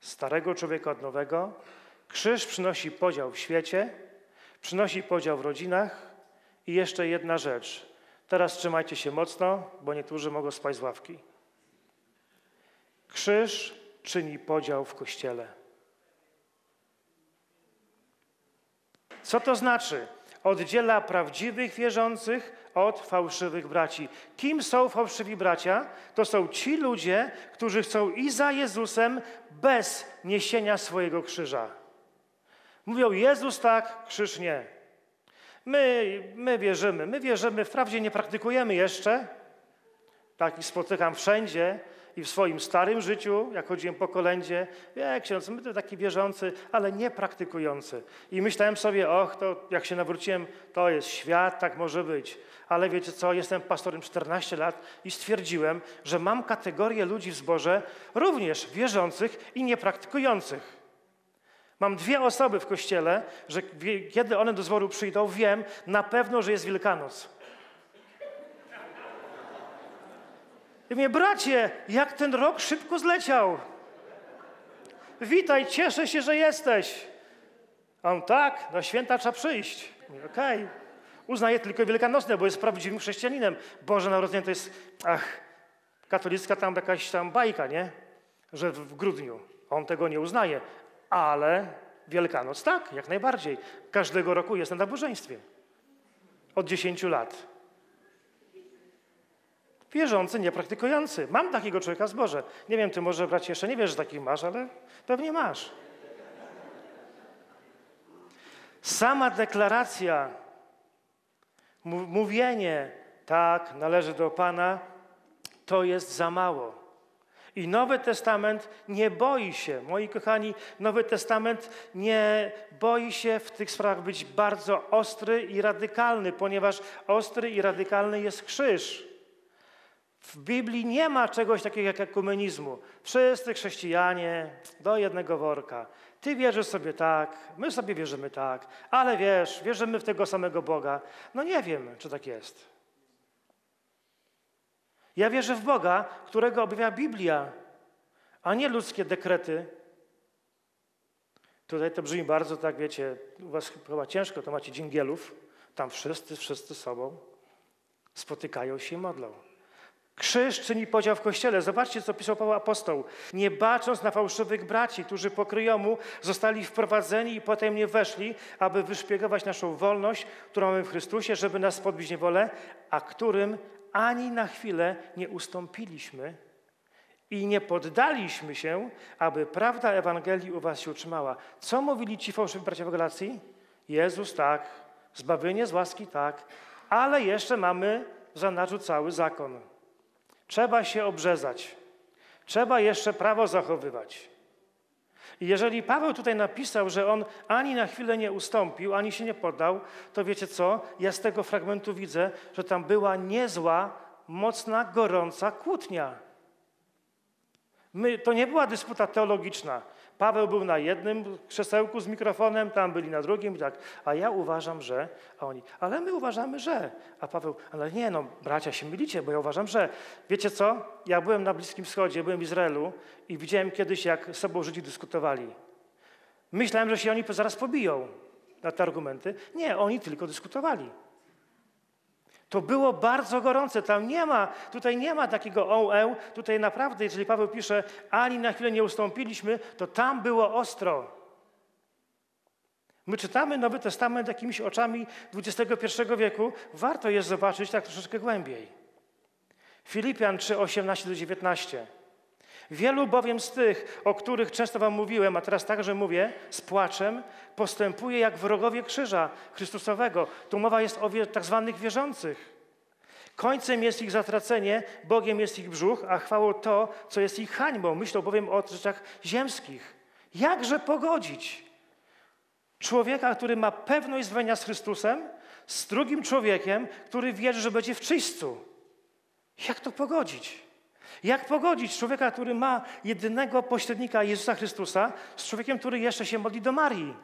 starego człowieka od nowego. Krzyż przynosi podział w świecie, przynosi podział w rodzinach i jeszcze jedna rzecz. Teraz trzymajcie się mocno, bo niektórzy mogą spaść z ławki. Krzyż czyni podział w Kościele. Co to znaczy? Oddziela prawdziwych wierzących od fałszywych braci. Kim są fałszywi bracia? To są ci ludzie, którzy chcą iść za Jezusem bez niesienia swojego krzyża. Mówią, Jezus tak, krzyż nie. My wierzymy, wprawdzie nie praktykujemy jeszcze. Takich spotykam wszędzie i w swoim starym życiu, jak chodziłem po kolędzie. Wie, ksiądz, my to taki wierzący, ale nie praktykujący. I myślałem sobie, och, to jak się nawróciłem, to jest świat, tak może być. Ale wiecie co, jestem pastorem 14 lat i stwierdziłem, że mam kategorię ludzi w zborze, również wierzących i niepraktykujących. Mam dwie osoby w kościele, że kiedy one do zboru przyjdą, wiem na pewno, że jest Wielkanoc. I mówię, bracie, jak ten rok szybko zleciał. Witaj, cieszę się, że jesteś. A on tak, na święta trzeba przyjść. Mówię, okej. Uznaję tylko wielkanocne, bo jest prawdziwym chrześcijaninem. Boże Narodzenie to jest, katolicka tam jakaś tam bajka, nie? Że w grudniu. On tego nie uznaje. Ale Wielkanoc tak, jak najbardziej. Każdego roku jest na nabożeństwie. Od 10 lat. Wierzący, niepraktykujący. Mam takiego człowieka z Boże. Nie wiem, ty może, bracie, jeszcze nie wiesz, że takich masz, ale pewnie masz. Sama deklaracja, mówienie, tak, należy do Pana, to jest za mało. I Nowy Testament nie boi się, moi kochani, Nowy Testament nie boi się w tych sprawach być bardzo ostry i radykalny, ponieważ ostry i radykalny jest krzyż. W Biblii nie ma czegoś takiego jak ekumenizmu. Wszyscy chrześcijanie do jednego worka. Ty wierzysz sobie tak, my sobie wierzymy tak, ale wiesz, wierzymy w tego samego Boga. No nie wiem, czy tak jest. Ja wierzę w Boga, którego objawia Biblia, a nie ludzkie dekrety. Tutaj to brzmi bardzo tak, wiecie, u was chyba ciężko, to macie dżingielów. Tam wszyscy sobą spotykają się i modlą. Krzyż czyni podział w Kościele. Zobaczcie, co pisał Paweł apostoł. Nie bacząc na fałszywych braci, którzy po kryjomu zostali wprowadzeni i potem nie weszli, aby wyszpiegować naszą wolność, którą mamy w Chrystusie, żeby nas podbić niewolę, a którym ani na chwilę nie ustąpiliśmy i nie poddaliśmy się, aby prawda Ewangelii u was się utrzymała. Co mówili ci fałszywi bracia w Galacji? Jezus tak, zbawienie z łaski tak, ale jeszcze mamy w zanadrzu cały zakon. Trzeba się obrzezać. Trzeba jeszcze prawo zachowywać. I jeżeli Paweł tutaj napisał, że on ani na chwilę nie ustąpił, ani się nie poddał, to wiecie co? Ja z tego fragmentu widzę, że tam była niezła, mocna, gorąca kłótnia. To nie była dysputa teologiczna. Paweł był na jednym krzesełku z mikrofonem, tam byli na drugim i tak, a ja uważam, że, a oni, ale my uważamy, że, a Paweł, ale nie no, bracia się mylicie, bo ja uważam, że. Wiecie co? Ja byłem na Bliskim Wschodzie, byłem w Izraelu i widziałem kiedyś, jak ze sobą Żydzi dyskutowali. Myślałem, że się oni zaraz pobiją na te argumenty. Nie, oni tylko dyskutowali. To było bardzo gorące. Tam nie ma, tutaj nie ma takiego oł, tutaj naprawdę, jeżeli Paweł pisze, ani na chwilę nie ustąpiliśmy, to tam było ostro. My czytamy Nowy Testament jakimiś oczami XXI wieku. Warto jest zobaczyć tak troszeczkę głębiej. Filipian 3:18-19. Wielu bowiem z tych, o których często wam mówiłem, a teraz także mówię z płaczem, postępuje jak wrogowie krzyża Chrystusowego. Tu mowa jest o tak zwanych wierzących. Końcem jest ich zatracenie, Bogiem jest ich brzuch, a chwałą to, co jest ich hańbą. Myślą bowiem o rzeczach ziemskich. Jakże pogodzić człowieka, który ma pewność zbawienia z Chrystusem, z drugim człowiekiem, który wierzy, że będzie w czyściu? Jak to pogodzić? Jak pogodzić człowieka, który ma jedynego pośrednika, Jezusa Chrystusa, z człowiekiem, który jeszcze się modli do Marii?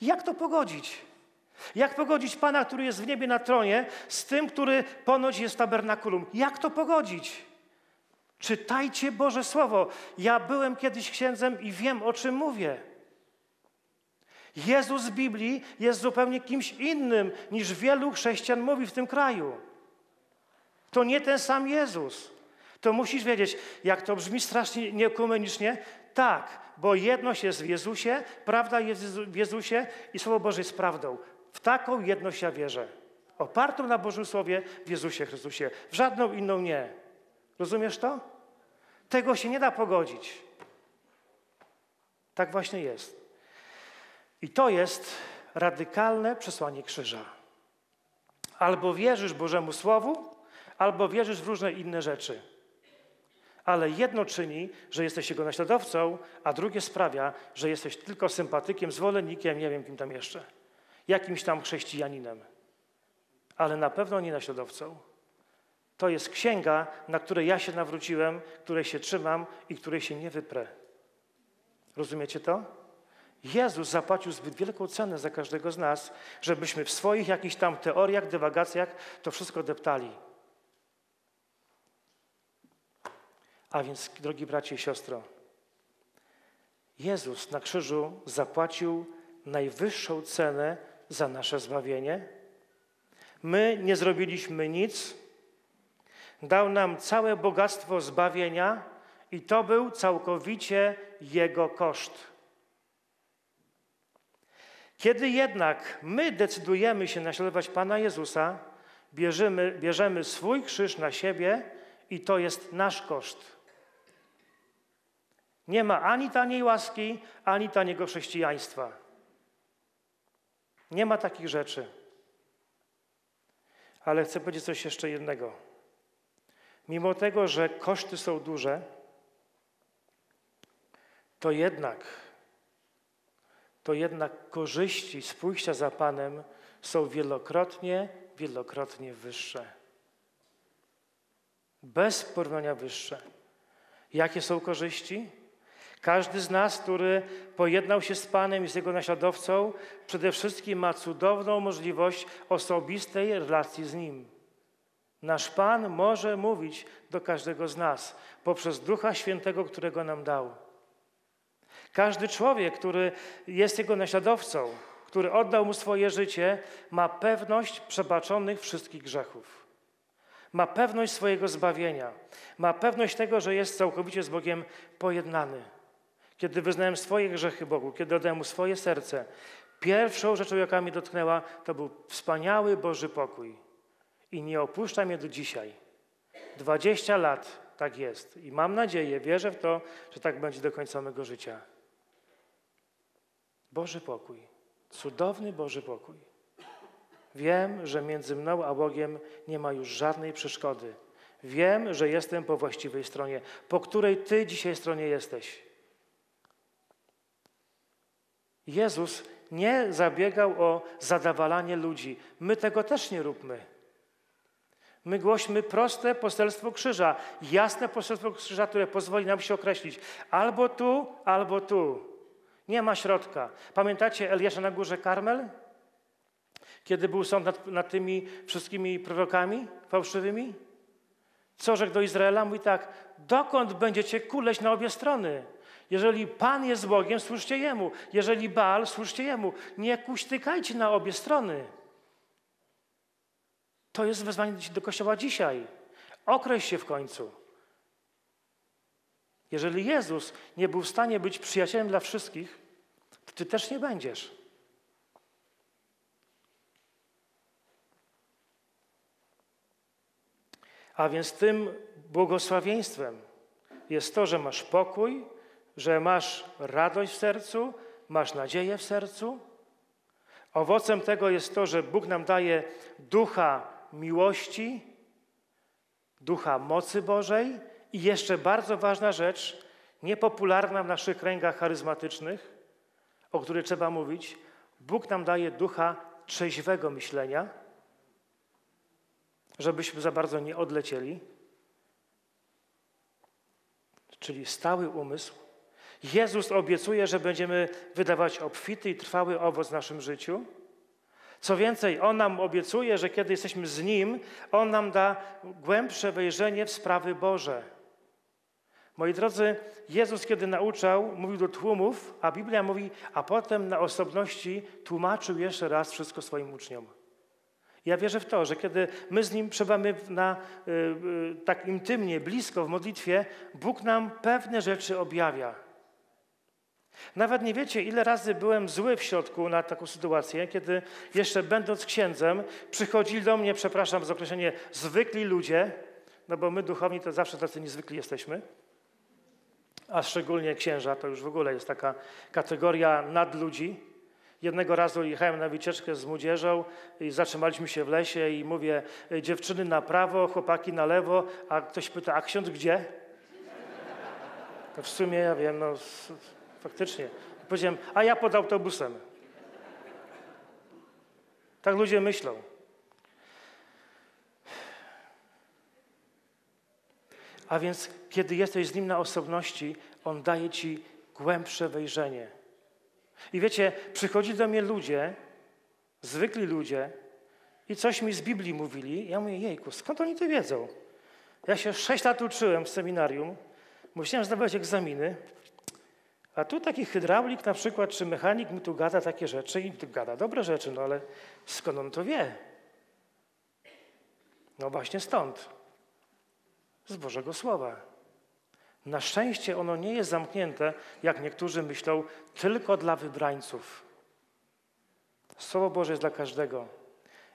Jak to pogodzić? Jak pogodzić Pana, który jest w niebie na tronie, z tym, który ponoć jest w tabernakulum? Jak to pogodzić? Czytajcie Boże Słowo. Ja byłem kiedyś księdzem i wiem, o czym mówię. Jezus z Biblii jest zupełnie kimś innym, niż wielu chrześcijan mówi w tym kraju. To nie ten sam Jezus. To musisz wiedzieć, jak to brzmi strasznie nieekumenicznie. Tak, bo jedność jest w Jezusie, prawda jest w Jezusie i Słowo Boże jest prawdą. W taką jedność ja wierzę. Opartą na Bożym Słowie w Jezusie Chrystusie. W żadną inną nie. Rozumiesz to? Tego się nie da pogodzić. Tak właśnie jest. I to jest radykalne przesłanie krzyża. Albo wierzysz Bożemu Słowu, albo wierzysz w różne inne rzeczy. Ale jedno czyni, że jesteś jego naśladowcą, a drugie sprawia, że jesteś tylko sympatykiem, zwolennikiem, nie wiem kim tam jeszcze. Jakimś tam chrześcijaninem. Ale na pewno nie naśladowcą. To jest księga, na której ja się nawróciłem, której się trzymam i której się nie wyprę. Rozumiecie to? Jezus zapłacił zbyt wielką cenę za każdego z nas, żebyśmy w swoich jakichś tam teoriach, dywagacjach to wszystko deptali. A więc, drogi bracie i siostro, Jezus na krzyżu zapłacił najwyższą cenę za nasze zbawienie. My nie zrobiliśmy nic. Dał nam całe bogactwo zbawienia i to był całkowicie Jego koszt. Kiedy jednak my decydujemy się naśladować Pana Jezusa, bierzemy swój krzyż na siebie i to jest nasz koszt. Nie ma ani taniej łaski, ani taniego chrześcijaństwa. Nie ma takich rzeczy. Ale chcę powiedzieć coś jeszcze jednego. Mimo tego, że koszty są duże, to jednak korzyści z pójścia za Panem są wielokrotnie wyższe. Bez porównania wyższe. Jakie są korzyści? Każdy z nas, który pojednał się z Panem i z Jego naśladowcą, przede wszystkim ma cudowną możliwość osobistej relacji z Nim. Nasz Pan może mówić do każdego z nas poprzez Ducha Świętego, którego nam dał. Każdy człowiek, który jest Jego naśladowcą, który oddał Mu swoje życie, ma pewność przebaczonych wszystkich grzechów. Ma pewność swojego zbawienia. Ma pewność tego, że jest całkowicie z Bogiem pojednany. Kiedy wyznałem swoje grzechy Bogu, kiedy oddałem Mu swoje serce, pierwszą rzeczą, jaka mnie dotknęła, to był wspaniały Boży pokój. I nie opuszcza mnie do dzisiaj. 20 lat tak jest. I mam nadzieję, wierzę w to, że tak będzie do końca mego życia. Boży pokój. Cudowny Boży pokój. Wiem, że między mną a Bogiem nie ma już żadnej przeszkody. Wiem, że jestem po właściwej stronie. Po której Ty dzisiaj stronie jesteś? Jezus nie zabiegał o zadowalanie ludzi. My tego też nie róbmy. My głośmy proste poselstwo krzyża. Jasne poselstwo krzyża, które pozwoli nam się określić. Albo tu, albo tu. Nie ma środka. Pamiętacie Eliasza na górze Karmel? Kiedy był sąd nad tymi wszystkimi prorokami fałszywymi? Co rzekł do Izraela? Mówi tak, dokąd będziecie kuleć na obie strony? Jeżeli Pan jest Bogiem, służcie Jemu. Jeżeli Baal, służcie Jemu. Nie kuśtykajcie na obie strony. To jest wezwanie do Kościoła dzisiaj. Określ się w końcu. Jeżeli Jezus nie był w stanie być przyjacielem dla wszystkich, to Ty też nie będziesz. A więc tym błogosławieństwem, jest to, że masz pokój, że masz radość w sercu, masz nadzieję w sercu. Owocem tego jest to, że Bóg nam daje ducha miłości, ducha mocy Bożej i jeszcze bardzo ważna rzecz, niepopularna w naszych kręgach charyzmatycznych, o której trzeba mówić, Bóg nam daje ducha trzeźwego myślenia, żebyśmy za bardzo nie odlecieli, czyli stały umysł. Jezus obiecuje, że będziemy wydawać obfity i trwały owoc w naszym życiu. Co więcej, On nam obiecuje, że kiedy jesteśmy z Nim, On nam da głębsze wejrzenie w sprawy Boże. Moi drodzy, Jezus, kiedy nauczał, mówił do tłumów, a Biblia mówi, a potem na osobności tłumaczył jeszcze raz wszystko swoim uczniom. Ja wierzę w to, że kiedy my z Nim przebywamy tak intymnie, blisko w modlitwie, Bóg nam pewne rzeczy objawia. Nawet nie wiecie, ile razy byłem zły w środku na taką sytuację, kiedy jeszcze będąc księdzem przychodzili do mnie, przepraszam za określenie, zwykli ludzie, no bo my duchowni to zawsze tacy niezwykli jesteśmy, a szczególnie księża, to już w ogóle jest taka kategoria nadludzi. Jednego razu jechałem na wycieczkę z młodzieżą i zatrzymaliśmy się w lesie i mówię, dziewczyny na prawo, chłopaki na lewo, a ktoś pyta, a ksiądz gdzie? No w sumie ja wiem, no faktycznie. Powiedziałem, a ja pod autobusem. Tak ludzie myślą. A więc kiedy jesteś z Nim na osobności, On daje ci głębsze wejrzenie. I wiecie, przychodzili do mnie ludzie, zwykli ludzie i coś mi z Biblii mówili. Ja mówię, jejku, skąd oni to wiedzą? Ja się 6 lat uczyłem w seminarium, musiałem zdawać egzaminy, a tu taki hydraulik na przykład, czy mechanik mi tu gada takie rzeczy i tu gada dobre rzeczy, no ale skąd on to wie? No właśnie stąd, z Bożego Słowa. Na szczęście ono nie jest zamknięte, jak niektórzy myślą, tylko dla wybrańców. Słowo Boże jest dla każdego.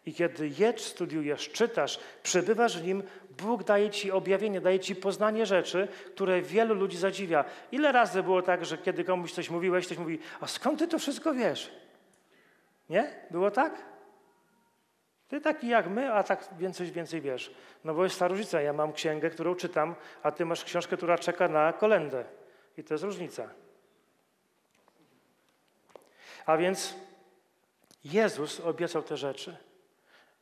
I kiedy studiujesz, czytasz, przebywasz w nim, Bóg daje ci objawienie, daje ci poznanie rzeczy, które wielu ludzi zadziwia. Ile razy było tak, że kiedy komuś coś mówiłeś, ktoś mówi, a skąd ty to wszystko wiesz? Nie? Było tak? Ty taki jak my, a tak więcej wiesz. No bo jest ta różnica. Ja mam księgę, którą czytam, a ty masz książkę, która czeka na kolędę. I to jest różnica. A więc Jezus obiecał te rzeczy.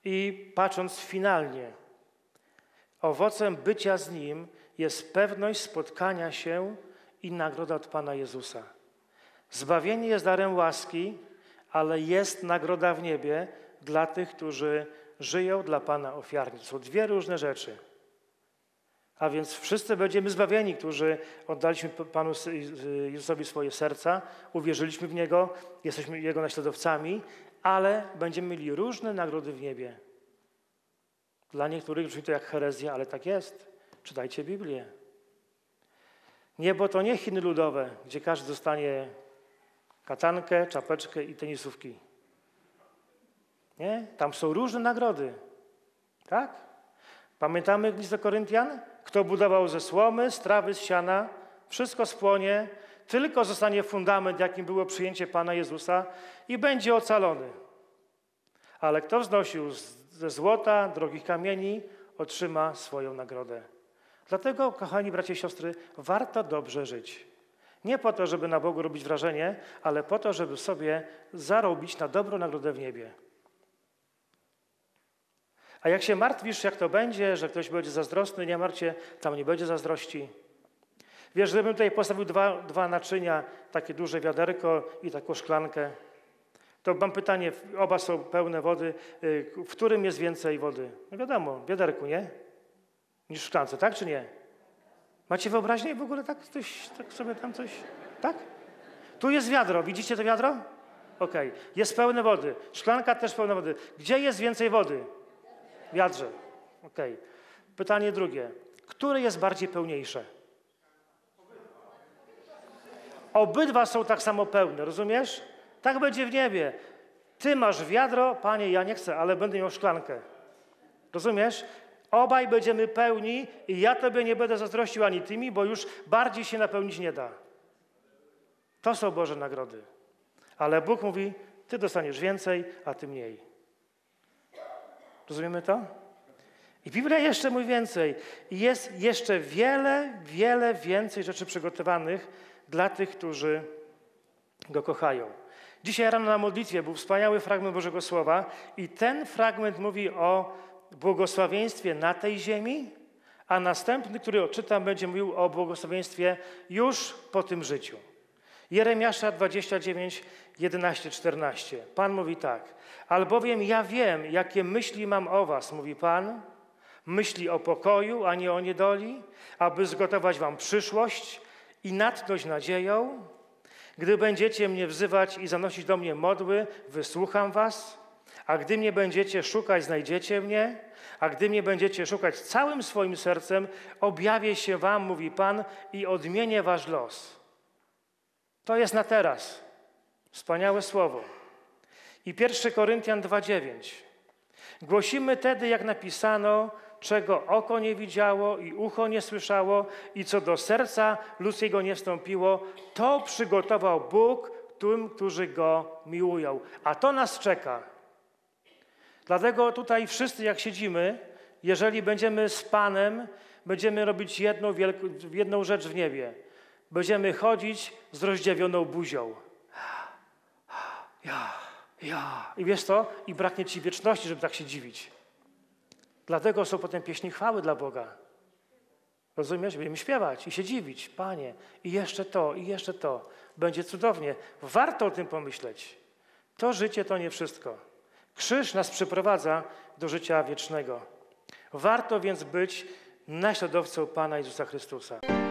I patrząc finalnie, owocem bycia z Nim jest pewność spotkania się i nagroda od Pana Jezusa. Zbawienie jest darem łaski, ale jest nagroda w niebie, dla tych, którzy żyją dla Pana ofiarnie. Są dwie różne rzeczy. A więc wszyscy będziemy zbawieni, którzy oddaliśmy Panu Jezusowi swoje serca, uwierzyliśmy w Niego, jesteśmy Jego naśladowcami, ale będziemy mieli różne nagrody w niebie. Dla niektórych brzmi to jak herezja, ale tak jest. Czytajcie Biblię. Niebo to nie Chiny ludowe, gdzie każdy dostanie katankę, czapeczkę i tenisówki. Nie? Tam są różne nagrody. Tak? Pamiętamy list do Koryntian? Kto budował ze słomy, z trawy, z siana, wszystko spłonie, tylko zostanie fundament, jakim było przyjęcie Pana Jezusa i będzie ocalony. Ale kto wznosił ze złota, drogich kamieni, otrzyma swoją nagrodę. Dlatego, kochani bracia i siostry, warto dobrze żyć. Nie po to, żeby na Bogu robić wrażenie, ale po to, żeby sobie zarobić na dobrą nagrodę w niebie. A jak się martwisz, jak to będzie, że ktoś będzie zazdrosny, nie martw się, tam nie będzie zazdrości. Wiesz, gdybym tutaj postawił dwa naczynia, takie duże wiaderko i taką szklankę, to mam pytanie, oba są pełne wody, w którym jest więcej wody? No wiadomo, w wiaderku, nie? Niż w szklance, tak czy nie? Macie wyobraźnię w ogóle, tak? Ktoś, tak sobie tam coś, tak? Tu jest wiadro, widzicie to wiadro? Okej, jest pełne wody, szklanka też pełna wody. Gdzie jest więcej wody? Wiadrze. Okej. Pytanie drugie. Które jest bardziej pełniejsze? Obydwa są tak samo pełne, rozumiesz? Tak będzie w niebie. Ty masz wiadro, Panie, ja nie chcę, ale będę miał szklankę. Rozumiesz? Obaj będziemy pełni i ja Tobie nie będę zazdrościł ani Ty mi, bo już bardziej się napełnić nie da. To są Boże nagrody. Ale Bóg mówi, Ty dostaniesz więcej, a Ty mniej. Rozumiemy to? I Biblia jeszcze mówi więcej. I jest jeszcze wiele, wiele więcej rzeczy przygotowanych dla tych, którzy Go kochają. Dzisiaj rano na modlitwie był wspaniały fragment Bożego Słowa i ten fragment mówi o błogosławieństwie na tej ziemi, a następny, który odczytam, będzie mówił o błogosławieństwie już po tym życiu. Jeremiasza 29, 11, 14. Pan mówi tak. Albowiem ja wiem, jakie myśli mam o was, mówi Pan, myśli o pokoju, a nie o niedoli, aby zgotować wam przyszłość i natchnąć nadzieją. Gdy będziecie mnie wzywać i zanosić do mnie modły, wysłucham was. A gdy mnie będziecie szukać, znajdziecie mnie. A gdy mnie będziecie szukać całym swoim sercem, objawię się wam, mówi Pan, i odmienię wasz los. To jest na teraz. Wspaniałe słowo. I 1 Koryntian 2,9. Głosimy tedy, jak napisano, czego oko nie widziało i ucho nie słyszało i co do serca ludzkiego nie wstąpiło, to przygotował Bóg tym, którzy Go miłują. A to nas czeka. Dlatego tutaj wszyscy, jak siedzimy, jeżeli będziemy z Panem, będziemy robić jedną rzecz w niebie. Będziemy chodzić z rozdziawioną buzią. Ja. I wiesz co? I braknie ci wieczności, żeby tak się dziwić. Dlatego są potem pieśni chwały dla Boga. Rozumiesz? Będziemy śpiewać i się dziwić. Panie, i jeszcze to, i jeszcze to. Będzie cudownie. Warto o tym pomyśleć. To życie to nie wszystko. Krzyż nas przyprowadza do życia wiecznego. Warto więc być naśladowcą Pana Jezusa Chrystusa.